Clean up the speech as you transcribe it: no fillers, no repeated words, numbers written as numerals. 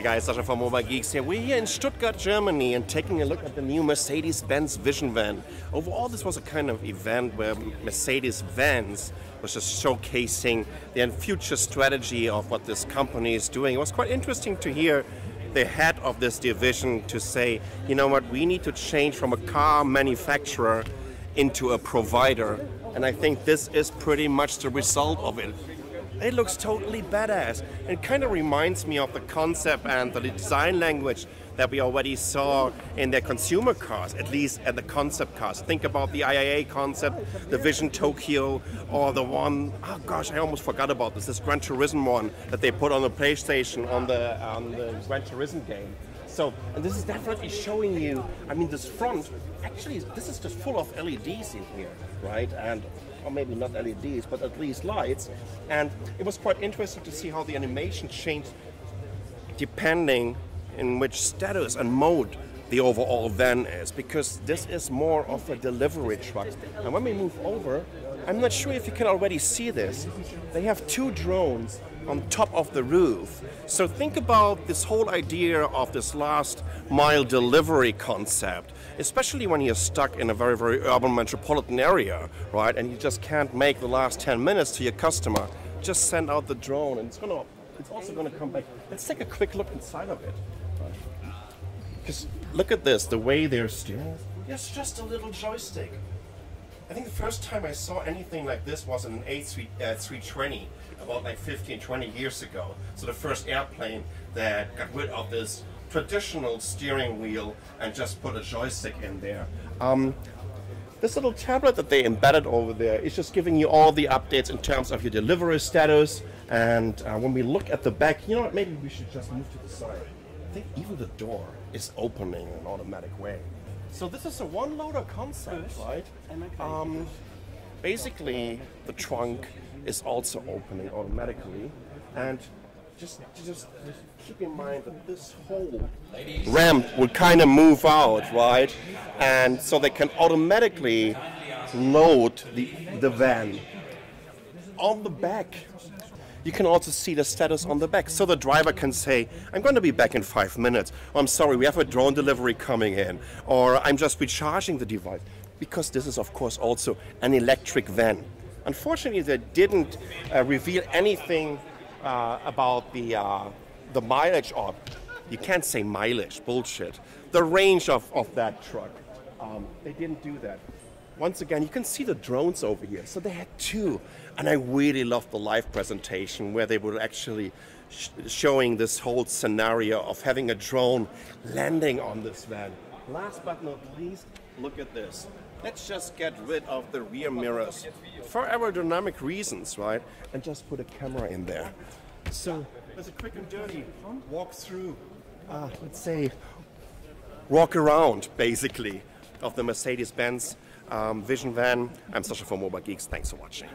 Hey guys, Sascha from Mobile Geeks here. We're here in Stuttgart, Germany, and taking a look at the new Mercedes-Benz Vision Van. Overall, this was a kind of event where Mercedes-Benz was just showcasing the future strategy of what this company is doing. It was quite interesting to hear the head of this division to say, you know what, we need to change from a car manufacturer into a provider. And I think this is pretty much the result of it. It looks totally badass. It kind of reminds me of the concept and the design language that we already saw in their consumer cars, at least at the concept cars. Think about the IAA concept, the Vision Tokyo, or the one, oh gosh, I almost forgot about this Gran Turismo one that they put on the PlayStation on the Gran Turismo game. So, and this is definitely showing you, I mean, this front, actually, this is just full of LEDs in here, right? And, or maybe not LEDs, but at least lights. And it was quite interesting to see how the animation changed depending in which status and mode the overall van is, because this is more of a delivery truck. And when we move over, I'm not sure if you can already see this, they have two drones on top of the roof. So think about this whole idea of this last mile delivery concept, especially when you're stuck in a very, very urban metropolitan area, right? And you just can't make the last 10 minutes to your customer. Just send out the drone and it's also gonna come back. Let's take a quick look inside of it. Because look at this, the way they're steering. It's just a little joystick. I think the first time I saw anything like this was in an A320 about like 15, 20 years ago. So the first airplane that got rid of this traditional steering wheel and just put a joystick in there. This little tablet that they embedded over there is just giving you all the updates in terms of your delivery status. And when we look at the back, you know what, maybe we should just move to the side. I think even the door is opening in an automatic way. So this is a one-loader concept, right? Basically, the trunk is also opening automatically, and just keep in mind that this whole ramp will kind of move out, right? And so they can automatically load the van on the back. You can also see the status on the back. So the driver can say, I'm going to be back in 5 minutes. Or, I'm sorry, we have a drone delivery coming in. Or I'm just recharging the device. Because this is, of course, also an electric van. Unfortunately, they didn't reveal anything about the mileage of, you can't say mileage, bullshit. The range of that truck. They didn't do that. Once again, you can see the drones over here. So they had two, and I really loved the live presentation where they were actually showing this whole scenario of having a drone landing on this van. Last but not least, look at this. Let's just get rid of the rear mirrors for aerodynamic reasons, right? And just put a camera in there. So there's a quick and dirty walk through, let's say, walk around, basically, of the Mercedes-Benz Vision Van. I'm Sascha from Mobile Geeks. Thanks for watching.